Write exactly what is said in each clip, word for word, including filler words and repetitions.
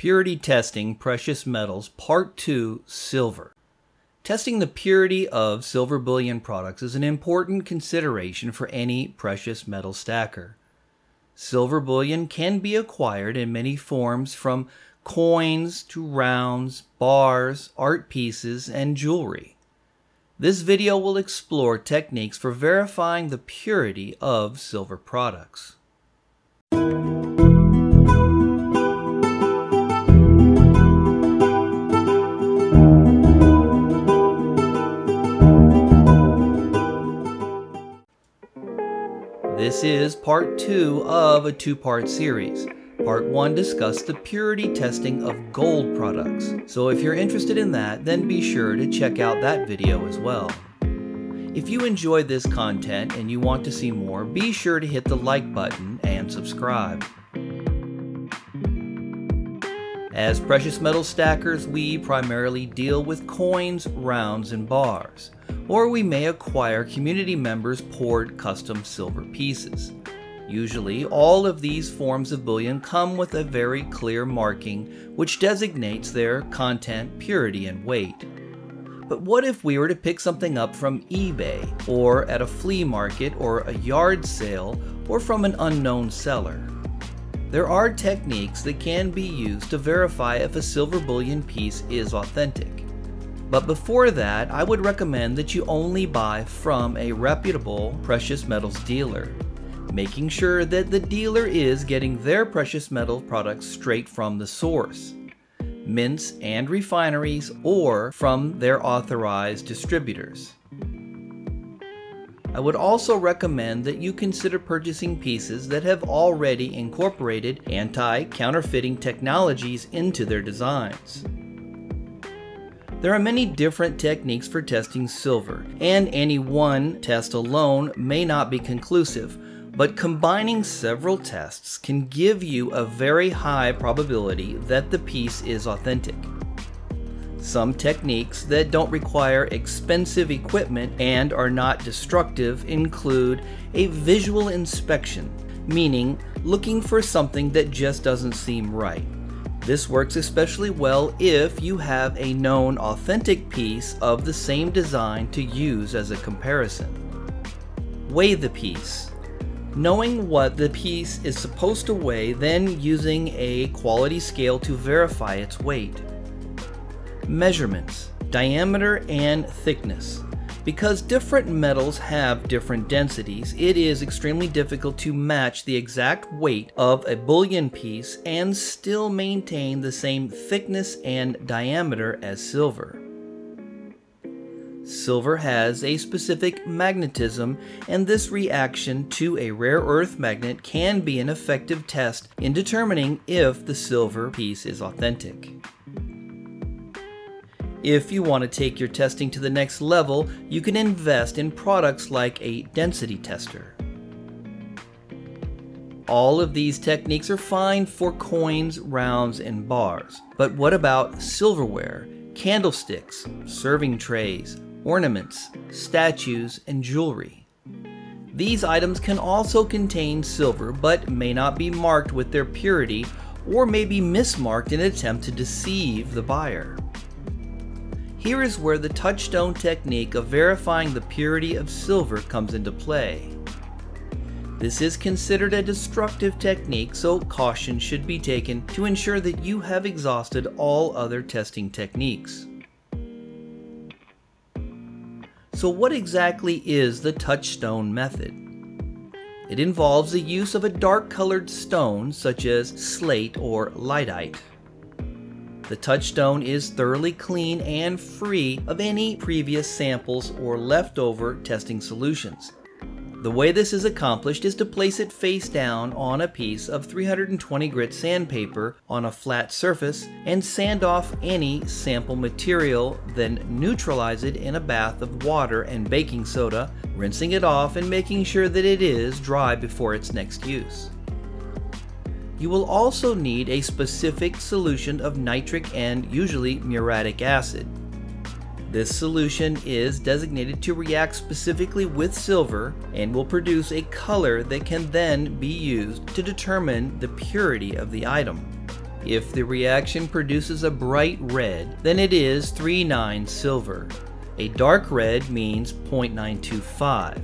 Purity Testing Precious Metals Part two Silver. Testing the purity of silver bullion products is an important consideration for any precious metal stacker. Silver bullion can be acquired in many forms, from coins to rounds, bars, art pieces, and jewelry. This video will explore techniques for verifying the purity of silver products. This is part two of a two-part series. Part one discussed the purity testing of gold products, so if you're interested in that, then be sure to check out that video as well. If you enjoy this content and you want to see more, be sure to hit the like button and subscribe. As precious metal stackers, we primarily deal with coins, rounds, and bars, or we may acquire community members' poured custom silver pieces. Usually, all of these forms of bullion come with a very clear marking which designates their content, purity, and weight. But what if we were to pick something up from eBay, or at a flea market, or a yard sale, or from an unknown seller? There are techniques that can be used to verify if a silver bullion piece is authentic. But before that, I would recommend that you only buy from a reputable precious metals dealer, making sure that the dealer is getting their precious metal products straight from the source, mints and refineries, or from their authorized distributors. I would also recommend that you consider purchasing pieces that have already incorporated anti-counterfeiting technologies into their designs. There are many different techniques for testing silver, and any one test alone may not be conclusive. But combining several tests can give you a very high probability that the piece is authentic. Some techniques that don't require expensive equipment and are not destructive include a visual inspection, meaning looking for something that just doesn't seem right. This works especially well if you have a known authentic piece of the same design to use as a comparison. Weigh the piece. Knowing what the piece is supposed to weigh, then using a quality scale to verify its weight. Measurements, diameter and thickness. Because different metals have different densities, it is extremely difficult to match the exact weight of a bullion piece and still maintain the same thickness and diameter as silver. Silver has a specific magnetism, and this reaction to a rare earth magnet can be an effective test in determining if the silver piece is authentic. If you want to take your testing to the next level, you can invest in products like a density tester. All of these techniques are fine for coins, rounds, and bars. But what about silverware, candlesticks, serving trays, ornaments, statues, and jewelry? These items can also contain silver, but may not be marked with their purity, or may be mismarked in an attempt to deceive the buyer. Here is where the touchstone technique of verifying the purity of silver comes into play. This is considered a destructive technique, so caution should be taken to ensure that you have exhausted all other testing techniques. So what exactly is the touchstone method? It involves the use of a dark-colored stone such as slate or lyddite. The touchstone is thoroughly clean and free of any previous samples or leftover testing solutions. The way this is accomplished is to place it face down on a piece of three hundred twenty grit sandpaper on a flat surface and sand off any sample material, then neutralize it in a bath of water and baking soda, rinsing it off and making sure that it is dry before its next use. You will also need a specific solution of nitric and usually muriatic acid. This solution is designated to react specifically with silver and will produce a color that can then be used to determine the purity of the item. If the reaction produces a bright red, then it is three nine silver. A dark red means zero point nine two five.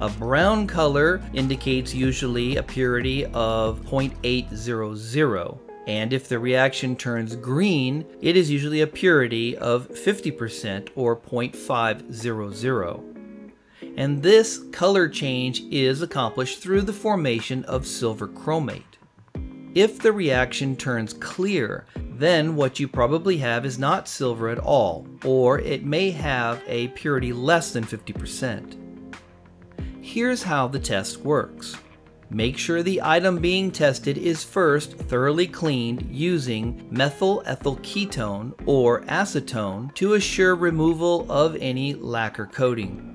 A brown color indicates usually a purity of zero point eight zero zero, and if the reaction turns green, it is usually a purity of fifty percent or zero point five zero zero. And this color change is accomplished through the formation of silver chromate. If the reaction turns clear, then what you probably have is not silver at all, or it may have a purity less than fifty percent. Here's how the test works. Make sure the item being tested is first thoroughly cleaned using methyl ethyl ketone or acetone to assure removal of any lacquer coating.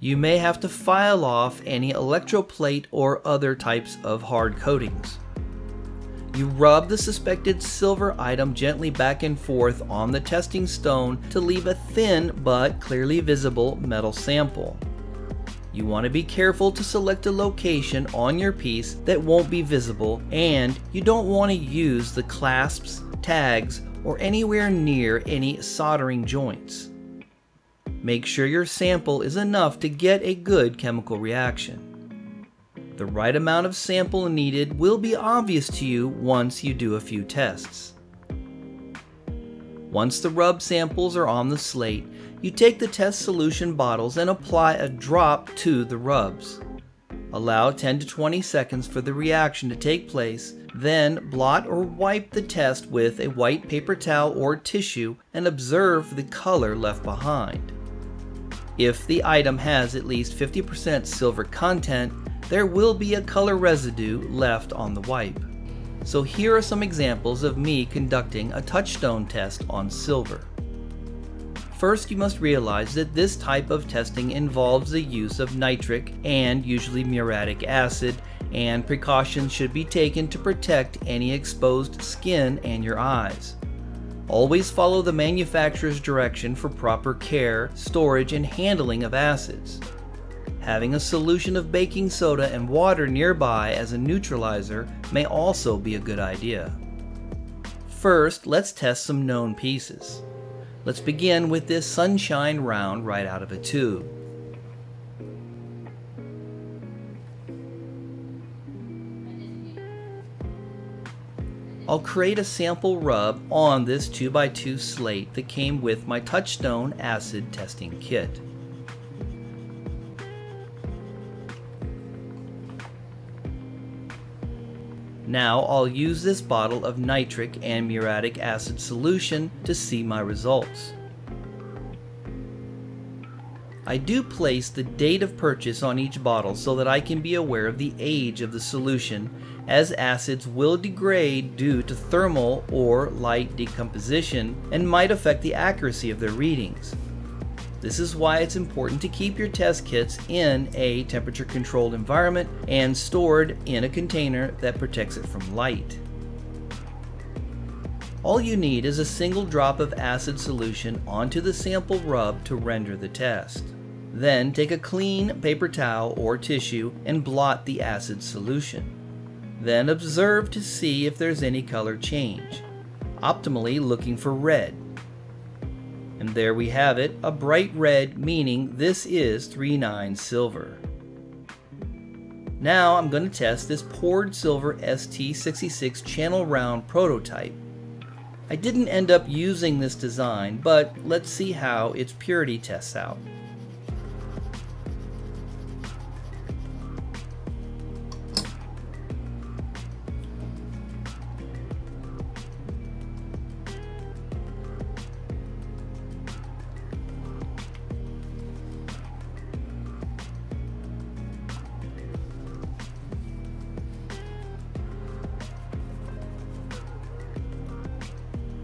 You may have to file off any electroplate or other types of hard coatings. You rub the suspected silver item gently back and forth on the testing stone to leave a thin but clearly visible metal sample. You want to be careful to select a location on your piece that won't be visible, and you don't want to use the clasps, tags, or anywhere near any soldering joints. Make sure your sample is enough to get a good chemical reaction. The right amount of sample needed will be obvious to you once you do a few tests. Once the rub samples are on the slate, you take the test solution bottles and apply a drop to the rubs. Allow ten to twenty seconds for the reaction to take place, then blot or wipe the test with a white paper towel or tissue and observe the color left behind. If the item has at least fifty percent silver content, there will be a color residue left on the wipe. So here are some examples of me conducting a touchstone test on silver. First, you must realize that this type of testing involves the use of nitric and usually muriatic acid, and precautions should be taken to protect any exposed skin and your eyes. Always follow the manufacturer's direction for proper care, storage, and handling of acids. Having a solution of baking soda and water nearby as a neutralizer may also be a good idea. First, let's test some known pieces. Let's begin with this sunshine round right out of a tube. I'll create a sample rub on this two by two slate that came with my Touchstone acid testing kit. Now I'll use this bottle of nitric and muriatic acid solution to see my results. I do place the date of purchase on each bottle so that I can be aware of the age of the solution, as acids will degrade due to thermal or light decomposition and might affect the accuracy of their readings. This is why it's important to keep your test kits in a temperature-controlled environment and stored in a container that protects it from light. All you need is a single drop of acid solution onto the sample rub to render the test. Then take a clean paper towel or tissue and blot the acid solution. Then observe to see if there's any color change, optimally looking for red. And there we have it, a bright red, meaning this is three nine silver. Now I'm going to test this poured silver S T sixty-six channel round prototype. I didn't end up using this design, but let's see how its purity tests out.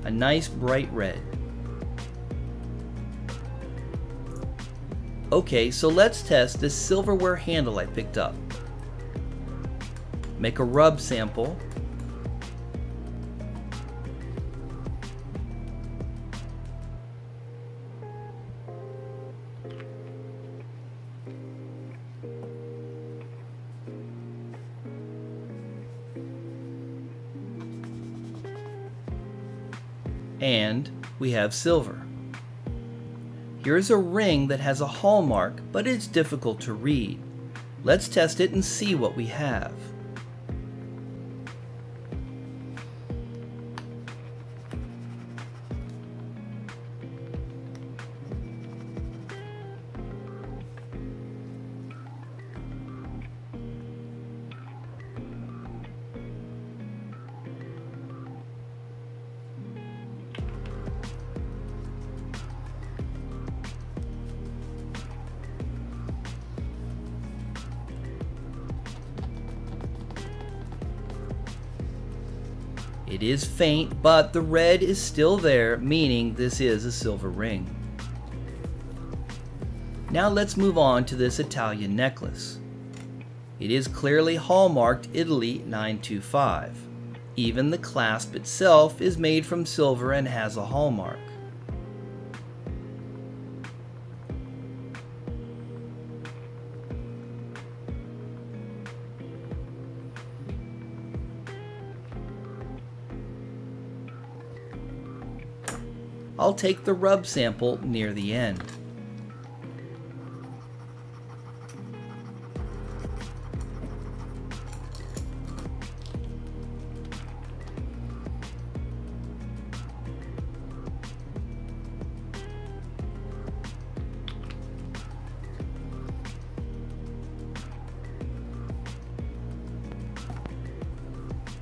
A nice bright red. Okay, so let's test this silverware handle I picked up. Make a rub sample. and we have silver. Here is a ring that has a hallmark, but it's difficult to read. Let's test it and see what we have. It is faint, but the red is still there, meaning this is a silver ring. Now let's move on to this Italian necklace. It is clearly hallmarked Italy nine two five. Even the clasp itself is made from silver and has a hallmark. I'll take the rub sample near the end.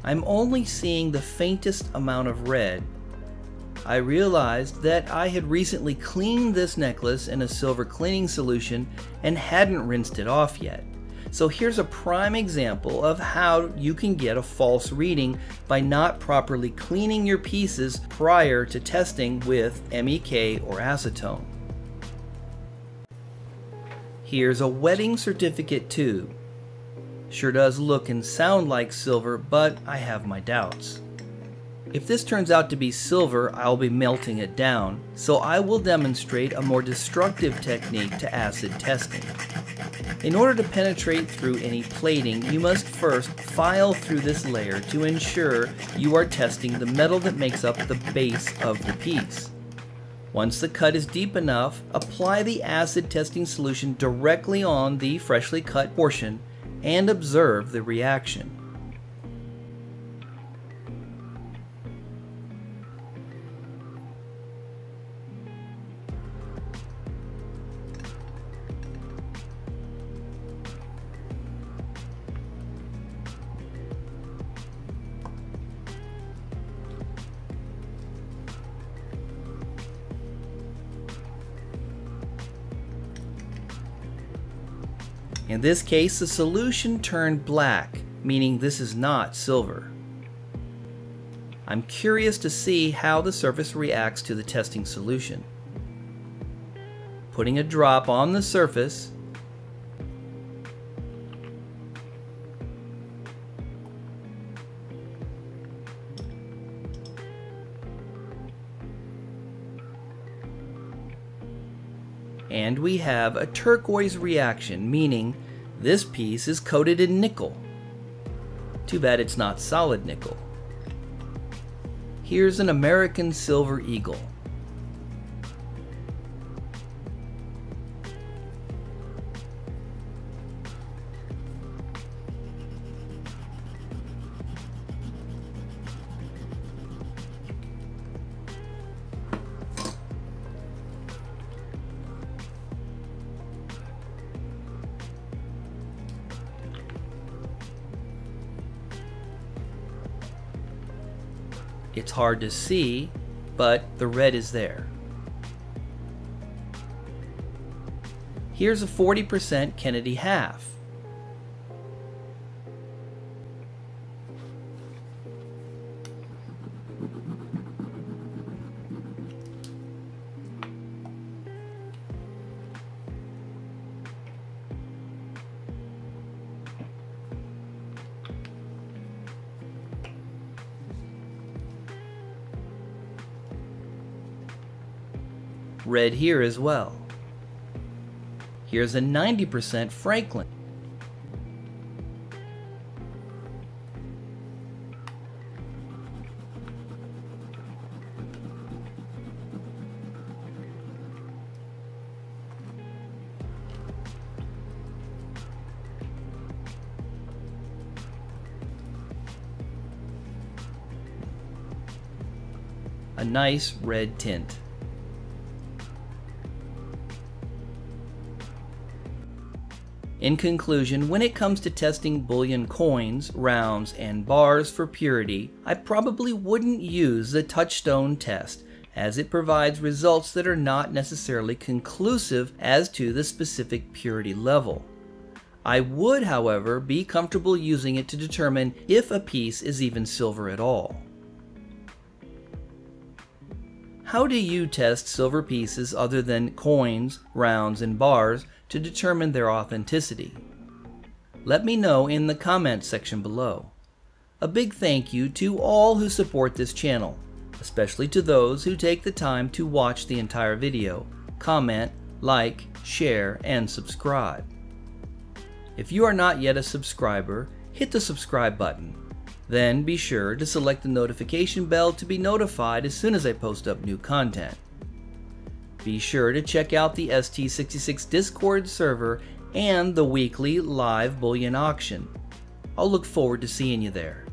I'm only seeing the faintest amount of red. I realized that I had recently cleaned this necklace in a silver cleaning solution and hadn't rinsed it off yet. So here's a prime example of how you can get a false reading by not properly cleaning your pieces prior to testing with M E K or acetone. Here's a wedding certificate too. Sure does look and sound like silver, but I have my doubts. If this turns out to be silver, I'll be melting it down, so I will demonstrate a more destructive technique to acid testing. In order to penetrate through any plating, you must first file through this layer to ensure you are testing the metal that makes up the base of the piece. Once the cut is deep enough, apply the acid testing solution directly on the freshly cut portion and observe the reaction. In this case, the solution turned black, meaning this is not silver. I'm curious to see how the surface reacts to the testing solution. Putting a drop on the surface, and we have a turquoise reaction, meaning this piece is coated in nickel. Too bad it's not solid nickel. Here's an American Silver Eagle. It's hard to see, but the red is there. Here's a forty percent Kennedy half. Red here as well. Here's a ninety percent Franklin. a nice red tint. In conclusion, when it comes to testing bullion coins, rounds, and bars for purity, I probably wouldn't use the touchstone test, as it provides results that are not necessarily conclusive as to the specific purity level. I would, however, be comfortable using it to determine if a piece is even silver at all. How do you test silver pieces other than coins, rounds, and bars to determine their authenticity? Let me know in the comments section below. A big thank you to all who support this channel, especially to those who take the time to watch the entire video, comment, like, share, and subscribe. If you are not yet a subscriber, hit the subscribe button. Then be sure to select the notification bell to be notified as soon as I post up new content. Be sure to check out the S T sixty-six Discord server and the weekly live bullion auction. I'll look forward to seeing you there.